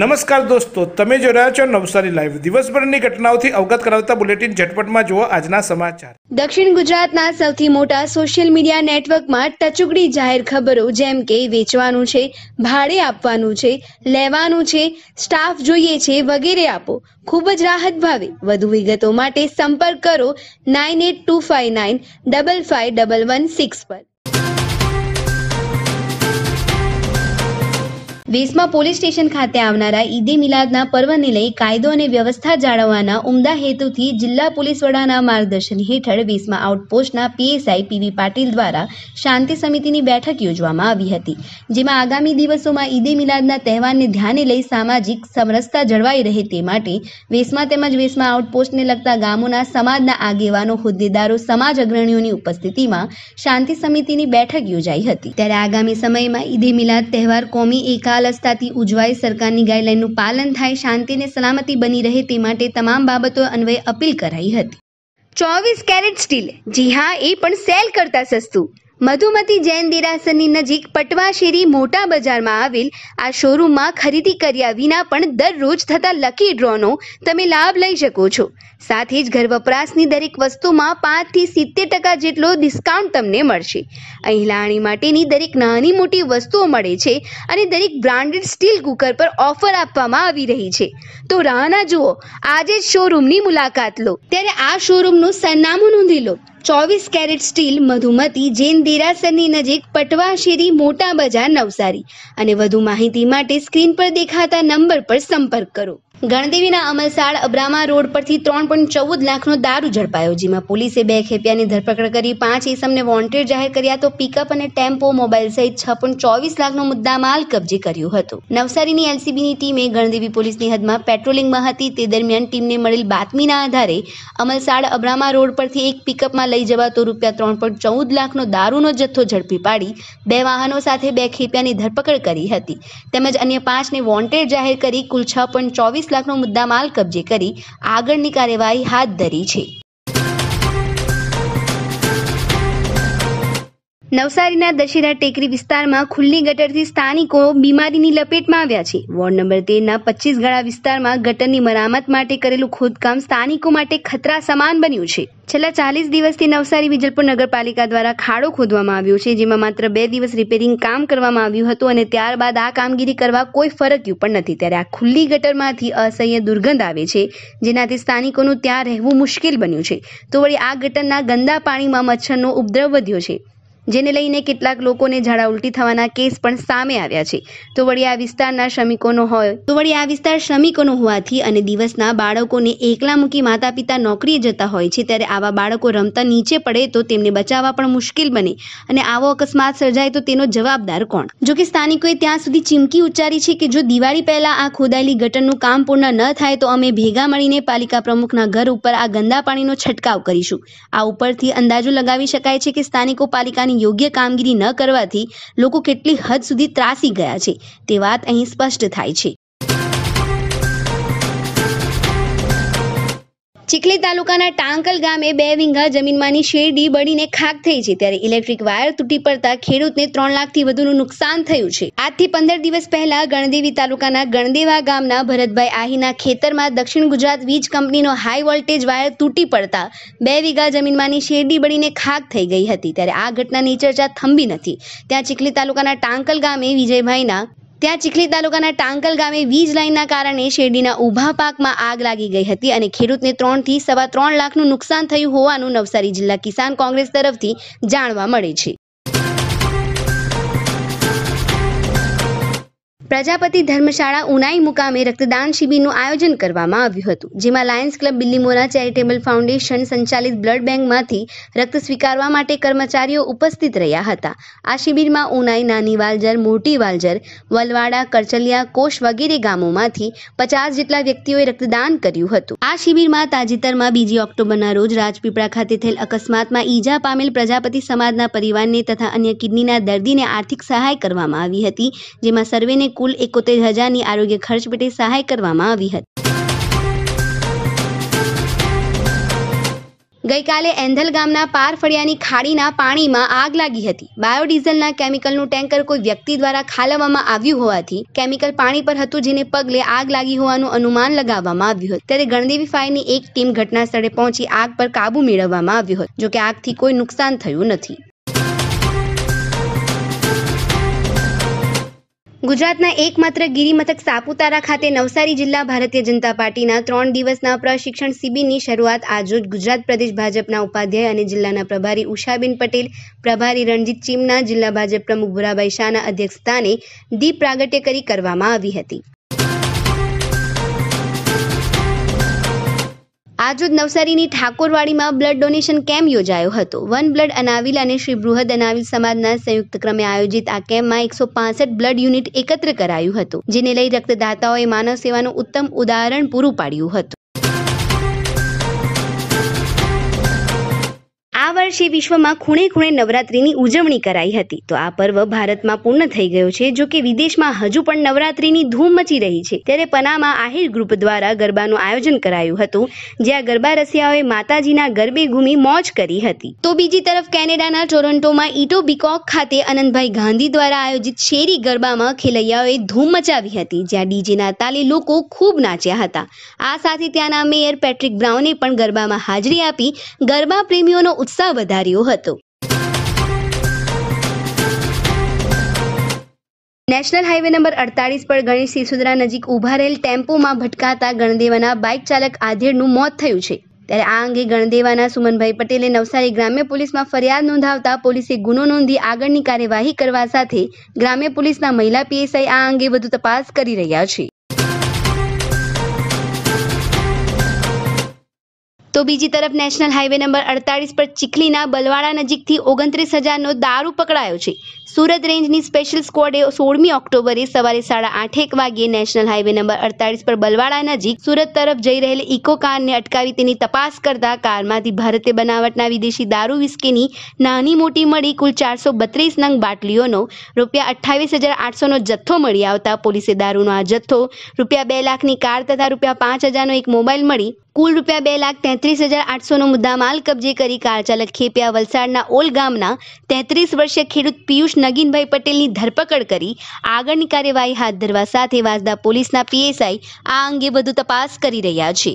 નમસ્કાર દોસ્તો, તમે જોઈ રહ્યા છો નવસારી લાઈવ। દિવસભરની ઘટનાઓથી અવગત કરાવતા બુલેટિન ઝટપટમાં જુઓ આજના સમાચાર। દક્ષિણ ગુજરાતના સૌથી મોટા સોશિયલ મીડિયા નેટવર્કમાં ટચુકડી જાહેર ખબરો જેમ કે વેચવાનું છે, ભાડે આપવાનું છે, લેવાનું છે, સ્ટાફ જોઈએ છે વગેરે આપો ખૂબ જ રાહત ભાવે। વધુ વિગતો માટે સંપર્ક કરો 9825955116 પર। 20માં પોલીસ સ્ટેશન ખાતે આવનારા ઈદે મિલાદના પર્વને લઈ કાયદો અને વ્યવસ્થા જાળવવાના ઉમદા હેતુથી જિલ્લા પોલીસ વડાના માર્ગદર્શન હેઠળ 20માં આઉટપોસ્ટના પીએસઆઈ પીવી પાટીલ દ્વારા શાંતિ સમિતિની બેઠક યોજવામાં આવી હતી, જેમાં આગામી દિવસોમાં ઈદે મિલાદના તહેવારને ધ્યાને લઈ સામાજિક સમરસતા જળવાઈ રહે તે માટે 20માં તેમજ 20માં આઉટપોસ્ટને લગતા ગામોના સમાજના આગેવાનો, હોદ્દેદારો, સમાજ અગ્રણીઓની ઉપસ્થિતિમાં શાંતિ સમિતિની બેઠક યોજાઈ હતી। ત્યારે આગામી સમયમાં ઈદે મિલાદ તહેવાર કોમી એકા લસ્તાથી ઉજવાય, સરકારની ગાઈડલાઈનનું પાલન થાય, શાંતિ અને સલામતી બની રહે તે માટે તમામ બાબતો અન્વયે અપીલ કરાઈ હતી। 24 કેરેટ સ્ટીલ, જી હા, એ પણ સેલ કરતા સસ્તું। મધુમતી જૈન દેરાસરની નજીક પટવાશેરી મોટા બજારમાં આવેલ આ શોરૂમમાં ખરીદી કર્યા વિના પણ દરરોજ થતા લકી ડ્રોનો તમે લાભ લઈ શકો છો। સાથે જ ઘર વપરાશની દરેક વસ્તુમાં 5 થી 70% જેટલો ડિસ્કાઉન્ટ તમને મળશે। અહીં લાણી માટેની દરેક નાની મોટી વસ્તુઓ મળે છે અને દરેક બ્રાન્ડેડ સ્ટીલ કુકર પર ઓફર આપવામાં આવી રહી છે। તો રાહના જુઓ, આજે જ શોરૂમની મુલાકાત લો। ત્યારે આ શોરૂમનું સરનામું નોંધી લો। 24 કેરેટ સ્ટીલ, મધુમતી જૈન દેરાસરની નજીક પટવાશેરી મોટા બજાર, નવસારી। અને વધુ માહિતી માટે સ્ક્રીન પર દેખાતા નંબર પર સંપર્ક કરો। ગણદેવીના અમલસાડ અબ્રામા રોડ પરથી 3.14 લાખનો દારૂ ઝડપાયો, જેમાં પોલીસે 2 ખેપિયાની ધરપકડ કરી 5 ઇસમને વોન્ટેડ જાહેર કર્યા, તો પિકઅપ અને ટેમ્પો, મોબાઈલ સહિત 6.24 લાખનો મુદ્દામાલ કબજે કર્યો હતો। નવસારીની એલસીબીની ટીમે ગણદેવી પોલીસની હદમાં પેટ્રોલિંગમાં હતી, તે દરમિયાન ટીમને મળેલ બાતમીના આધારે અમલસાડ અબ્રામા રોડ પરથી એક પિકઅપમાં લઈ જવાતો રૂપિયા 3.14 લાખનો દારૂનો જથ્થો ઝડપી પાડી 2 વાહનો સાથે 2 ખેપિયાની ધરપકડ કરી હતી, તેમજ અન્ય 5ને વોન્ટેડ જાહેર કરી કુલ 6.24 લાખનો મુદ્દામાલ કબજે કરી આગળની કાર્યવાહી હાથ ધરી છે। નવસારીના દશેરા ટેકરી વિસ્તારમાં ખુલ્લી ગટરથી સ્થાનિકો બીમારીની લપેટમાં આવ્યા છે। વોર્ડ નંબર 13ના 25 ગાળા વિસ્તારમાં ગટરની મરામત માટે કરેલું ખોદકામ સ્થાનિકો માટે ખતરા સમાન બન્યું છે। છેલ્લા 40 દિવસથી નવસારી વિજલપુર નગરપાલિકા દ્વારા ખાડો ખોદવામાં આવ્યો છે, જેમાં માત્ર 2 દિવસ રિપેરિંગ કામ કરવામાં આવ્યું હતું અને ત્યારબાદ આ કામગીરી કરવા કોઈ ફરક્યું પણ નથી। ત્યારે આ ખુલ્લી ગટરમાંથી અસહ્ય દુર્ગંધ આવે છે, જેનાથી સ્થાનિકોનું ત્યાં રહેવું મુશ્કેલ બન્યું છે। તો વળી આ ગટરના ગંદા પાણીમાં મચ્છરનો ઉપદ્રવ વધ્યો છે, જેને લઈને કેટલાક લોકોને ઝાડા ઉલટી થવાના કેસ પણ સામે આવ્યા છે। તો વળી આ વિસ્તારના શ્રમિકોનો હોય હોવાથી અને દિવસના બાળકોને એકલા મૂકી માતા પિતા નોકરીએ જતા હોય છે, ત્યારે આવા બાળકો રમતા નીચે પડે તો તેમને બચાવવા પણ મુશ્કેલ બને અને આવો અકસ્માત સર્જાય તો તેનો જવાબદાર કોણ? જોકે સ્થાનિકોએ ત્યાં સુધી ચીમકી ઉચ્ચારી છે કે જો દિવાળી પહેલા આ ખોદાયેલી ગટરનું કામ પૂર્ણ ન થાય તો અમે ભેગા મળીને પાલિકા પ્રમુખના ઘર ઉપર આ ગંદા પાણીનો છંટકાવ કરીશું। આ ઉપરથી અંદાજો લગાવી શકાય છે કે સ્થાનિકો પાલિકાની યોગ્ય કામગીરી ન કરવાથી લોકો કેટલી હદ સુધી ત્રાસી ગયા છે, તે વાત અહીં સ્પષ્ટ થાય છે। ચીખલી તાલુકાના ટાંકલ ગામે 2 વીંઘા જમીનમાંની શેરડી બળીને ખાખ થઈ છે, ત્યારે ઇલેક્ટ્રિક વાયર તૂટી પડતા ખેડૂતને 3 લાખથી વધુનું નુકસાન થયું છે। આજથી 15 દિવસ પહેલા ગણદેવી તાલુકાના ગણદેવા ગામના ભરતભાઈ આહીના ખેતરમાં દક્ષિણ ગુજરાત વીજ કંપનીનો હાઈ વોલ્ટેજ વાયર તૂટી પડતા 2 વીઘા જમીનમાંની શેરડી બળીને ખાખ થઈ ગઈ હતી। ત્યારે આ ઘટનાની ચર્ચા થંભી નથી। ત્યાં ચીખલી તાલુકાના ટાંકલ ગામે વીજ લાઇનના કારણે શેરડીના ઊભા પાકમાં આગ લાગી ગઈ હતી અને ખેડૂતને 3 થી 3.25 લાખનું નુકસાન થયું હોવાનું નવસારી જિલ્લા કિસાન કોંગ્રેસ તરફથી જાણવા મળે છે। પ્રજાપતિ ધર્મશાળા ઉનાઈ મુકામે રક્તદાન શિબિરનું આયોજન કરવામાં આવ્યું હતું, જેમાં lions club Bilimora charitable foundation સંચાલિત બ્લડ બેંકમાંથી રક્ત સ્વીકારવા માટે કર્મચારીઓ ઉપસ્થિત રહ્યા હતા। આ શિબિરમાં ઉનાઈ, નાની વાલજર, મોટી વાલજર, બલવાડા, કરચલિયા, કોશ વગેરે ગામોમાંથી 50 જેટલા વ્યક્તિઓએ રક્તદાન કર્યું હતું। આ શિબિરમાં તાજેતરમાં 2 ઓક્ટોબરના રોજ રાજપીપળા ખાતે થયેલ અકસ્માતમાં ઈજા પામેલ પ્રજાપતિ સમાજના પરિવારને તથા અન્ય કિડનીના દર્દીને આર્થિક સહાય કરવામાં આવી હતી, જેમાં સર્વેને કુલ 71,000ની આરોગ્ય ખર્ચ પેટે સહાય કરવામાં આવી હતી. ગઈકાલે એંધલ ગામના પારફળિયાની ખાડીના પાણીમાં આગ લાગી હતી. બાયોડીઝલના કેમિકલનું ટેન્કર કોઈ વ્યક્તિ દ્વારા ખાલાવવામાં આવ્યું હોવાથી કેમિકલ પાણી પર હતું, જેને પગલે આગ લાગી હોવાનું અનુમાન લગાવવામાં આવ્યું હતું. ત્યારે ગણદેવી ફાયરની એક ટીમ ઘટના સ્થળે પહોંચી આગ પર કાબુ મેળવવામાં આવ્યો હતો. જોકે આગથી કોઈ નુકસાન થયું નથી. ગુજરાતના એકમાત્ર ગિરિમથક સાપુતારા ખાતે નવસારી જિલ્લા ભારતીય જનતા પાર્ટીના 3 દિવસના પ્રશિક્ષણ શિબિરની શરૂઆત આજરોજ ગુજરાત પ્રદેશ ભાજપના ઉપાધ્યાય અને જિલ્લાના પ્રભારી ઉષાબેન પટેલ, પ્રભારી રણજીત ચીમના, જિલ્લા ભાજપ પ્રમુખ ભૂરાભાઈ શાહના અધ્યક્ષસ્થાને દીપ પ્રાગટ્ય કરી કરવામાં આવી હતી. આજરોજ નવસારીની ઠાકોરવાડીમાં બ્લડ ડોનેશન કેમ્પ યોજાયો હતો. વન બ્લડ અનાવિલ અને શ્રી બૃહદ અનાવિલ સમાજના સંયુક્ત ક્રમે આયોજિત આ કેમ્પમાં 165 બ્લડ યુનિટ એકત્ર કરાયું હતું, જેને લઈ રક્તદાતાઓએ માનવ સેવાનું ઉત્તમ ઉદાહરણ પૂરું પાડ્યું હતું. આ વર્ષે વિશ્વમાં ખૂણે ખૂણે નવરાત્રીની ઉજવણી કરાઈ હતી. તો આ પર્વ ભારતમાં પૂર્ણ થઈ ગયો છે. જો કે વિદેશમાં હજુ પણ નવરાત્રીની ધૂમ મચી રહી છે. ત્યારે પનામા આહિર ગ્રુપ દ્વારા ગરબાનું આયોજન કરાયું હતું, જ્યાં ગરબા રસિયાઓએ માતાજીના ગરબે ઘૂમી મોજ કરી હતી. તો બીજી તરફ કેનેડાના ટોરંટોમાં ઈટો બીકોક ખાતે આનંદ ભાઈ ગાંધી દ્વારા આયોજિત શેરી ગરબામાં ખેલૈયાઓએ ધૂમ મચાવી હતી, જ્યાં ડીજેના તાલે લોકો ખૂબ નાચ્યા હતા. આ સાથે ત્યાંના મેયર પેટ્રિક બ્રાઉને પણ ગરબામાં હાજરી આપી ગરબા પ્રેમીઓનો ઉત્સાહ વધાર્યો હતો. નેશનલ હાઈવે નંબર 48 પર ગણેશ સિસોદરા નજીક ઉભા રહેલ ટેમ્પોમાં ભટકાતા ગણદેવાના બાઇક ચાલક આધેડનું મોત થયું છે. ત્યારે આ અંગે ગણદેવાના સુમનભાઈ પટેલે નવસારી ગ્રામ્ય પોલીસમાં ફરિયાદ નોંધાવતા પોલીસે ગુનો નોંધી આગળની કાર્યવાહી કરવા સાથે ગ્રામ્ય પોલીસના મહિલા પીએસઆઈ આ અંગે વધુ તપાસ કરી રહ્યા છે. તો બીજી તરફ નેશનલ હાઈવે નંબર 48 પર ચિકલીના બલવાડા નજીકથી 29,000નો દારૂ પકડાયો છે. સુરત રેન્જની સ્પેશિયલ સ્કવોડે 16 ઓક્ટોબરે સવારે 8:30 વાગ્યે નેશનલ હાઈવે નંબર 48 પર બલવાડા નજીક સુરત તરફ જઈ રહેલી ઇકો કારને અટકાવી તેની તપાસ કરતા કારમાંથી ભારતીય બનાવટના વિદેશી દારૂ વિસ્કીની નાની મોટી મળી કુલ 432 નંગ બાટલીઓનો રૂપિયા 28,800નો જથ્થો મળી આવતા પોલીસે દારૂનો આ જથ્થો રૂપિયા 2 લાખની કાર તથા રૂપિયા 5,000નો એક મોબાઈલ મળી કુલ રૂપિયા 2,33,800નો મુદ્દામાલ કબજે કરી કાર ચાલક ખેપિયા વલસાડના ઓલ ગામના 33 વર્ષીય ખેડૂત પીયુષ નગીનભાઈ પટેલની ધરપકડ કરી આગળની કાર્યવાહી હાથ ધરવા સાથે વાંસદા પોલીસના પીએસઆઈ આ અંગે વધુ તપાસ કરી રહ્યા છે.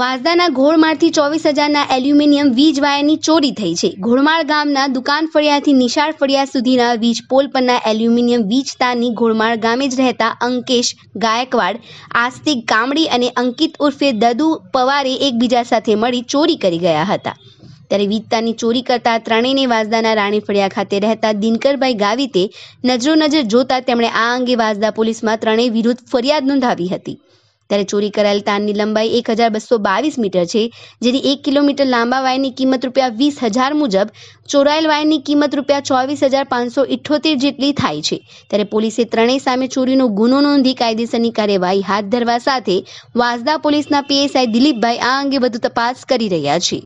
વાંસદાના ઘોડમાળથી 24,000ના એલ્યુમિનિયમ વીજ વાયરની ચોરી થઈ છે. ઘોડમાળ ગામના દુકાન ફળિયાથી નિશાળ ફળિયા સુધીના વીજ પોલ પરના એલ્યુમિનિયમ વીજ તારની ઘોડમાળ ગામે જ રહેતા અંકેશ ગાયકવાડ, આસ્તિક કામડી અને અંકિત ઉર્ફે દદુ પવારે એકબીજા સાથે મળી ચોરી કરી ગયા હતા. ત્યારે વીજ તારની ચોરી કરતા ત્રણેયને વાંસદાના રાણી ફળિયા ખાતે રહેતા દિનકરભાઈ ગાવિતે નજરો નજર જોતા તેમણે આ અંગે વાંસદા પોલીસમાં ત્રણેય વિરુદ્ધ ફરિયાદ નોંધાવી હતી. ત્યારે ચોરી કરાયેલ તારની લંબાઈ 1,222 મીટર છે, જેની 1 કિલોમીટર લાંબા વાયરની કિંમત રૂપિયા 20,000 મુજબ ચોરાયેલ વાયરની કિંમત રૂપિયા 24,578 જેટલી થાય છે. ત્યારે પોલીસે ત્રણેય સામે ચોરીનો ગુનો નોંધી કાયદેસરની કાર્યવાહી હાથ ધરવા સાથે વાંસદા પોલીસના પીએસઆઈ દિલીપભાઈ આ અંગે વધુ તપાસ કરી રહ્યા છે.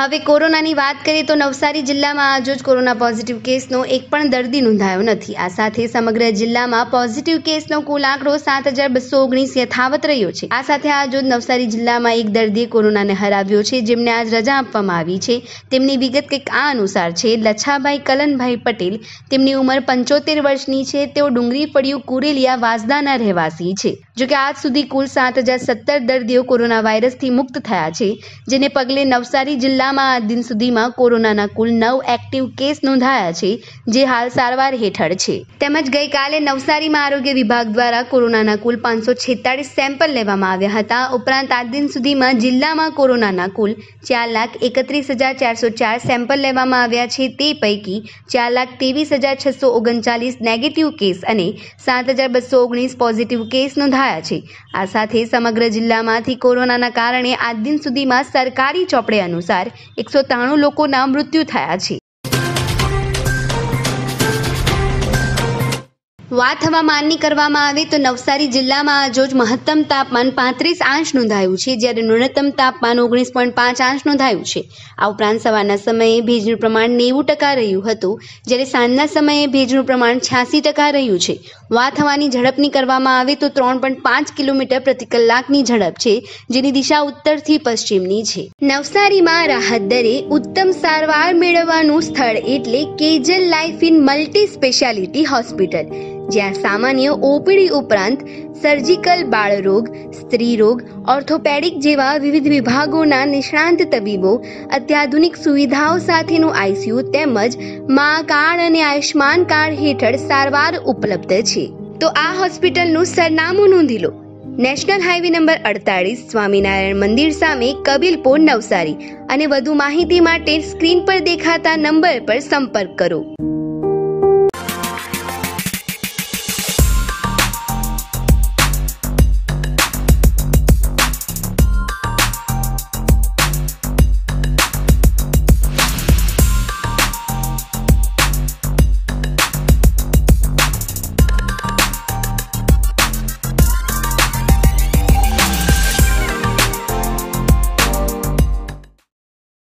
હવે કોરોનાની વાત કરીએ તો નવસારી જિલ્લામાં આજરોજ કોરોના પોઝિટિવ કેસનો એક પણ દર્દી નોંધાયો નથી. આ સાથે સમગ્ર જિલ્લામાં પોઝિટિવ કેસનો કુલ આંકડો 7,219 યથાવત રહ્યો છે. આ સાથે આજરોજ નવસારી જિલ્લામાં એક દર્દીએ કોરોનાને હરાવ્યો છે, જેમને આજ રજા આપવામાં આવી છે. તેમની વિગત કંઈક આ અનુસાર છે. લછાભાઈ કલનભાઈ પટેલ, તેમની ઉંમર 75 વર્ષની છે. તેઓ ડુંગરી ફળિયું કુરેલિયા વાંસદાના રહેવાસી છે. જોકે આજ સુધી કુલ 7,017 દર્દીઓ કોરોના વાયરસથી મુક્ત થયા છે, જેને પગલે નવસારી જિલ્લા આ દિન સુધીમાં કોરોનાના કુલ 9 એક્ટિવ કેસ નોંધાયા છે, જે હાલ સારવાર હેઠળ છે. તેમજ ગઈકાલે નવસારીમાં આરોગ્ય વિભાગ દ્વારા કોરોનાના કુલ 546 સેમ્પલ લેવામાં આવ્યા હતા. ઉપરાંત આ દિન સુધીમાં જિલ્લામાં કોરોનાના કુલ 4,31,404 સેમ્પલ લેવામાં આવ્યા છે. તે પૈકી 4,23,639 નેગેટિવ કેસ અને 7,219 પોઝિટિવ કેસ નોંધાયા છે. આ સાથે સમગ્ર જિલ્લામાંથી કોરોનાના કારણે આ દિન સુધીમાં સરકારી ચોપડે અનુસાર 193 લોકોના મૃત્યુ થયા છે. વાત હવામાનની કરવામાં આવે તો નવસારી જિલ્લામાં આજ રોજ મહત્તમ તાપમાન 35 અંશ નોંધાયું છે, જ્યારે ન્યૂનતમ તાપમાન 19.5 અંશ નોંધાયું છે. આ ઉપરાંત સવારના સમયે ભેજનું પ્રમાણ 90% રહ્યું હતું, જ્યારે સાંજના સમયે ભેજનું પ્રમાણ 86% રહ્યું છે. વાત હવાની ઝડપની કરવામાં આવે તો 3.5 કિલોમીટર પ્રતિ કલાકની ઝડપ છે, જેની દિશા ઉત્તરથી પશ્ચિમની છે. નવસારીમાં રાહત દરે ઉત્તમ સારવાર મેળવવાનું સ્થળ એટલે Kejal life in multi speciality hospital, જ્યાં સામાન્ય ઓપીડી ઉપરાંત સર્જિકલ, બાળરોગ, સ્ત્રીરોગ, ઓર્થોપેડિક જેવા વિવિધ વિભાગોના નિષ્ણાંત તબીબો અત્યાધુનિક સુવિધાઓ સાથેનું આઈસીયુ તેમજ મા કાર્ડ અને આયુષ્માન કાર્ડ હેઠળ સારવાર ઉપલબ્ધ છે. તો આ હોસ્પિટલનું સરનામું નોંધી લો: નેશનલ હાઈવે નંબર 48 સ્વામીનારાયણ મંદિર સામે કબીલપુર, નવસારી. અને વધુ માહિતી માટે સ્ક્રીન પર દેખાતા નંબર પર સંપર્ક કરો.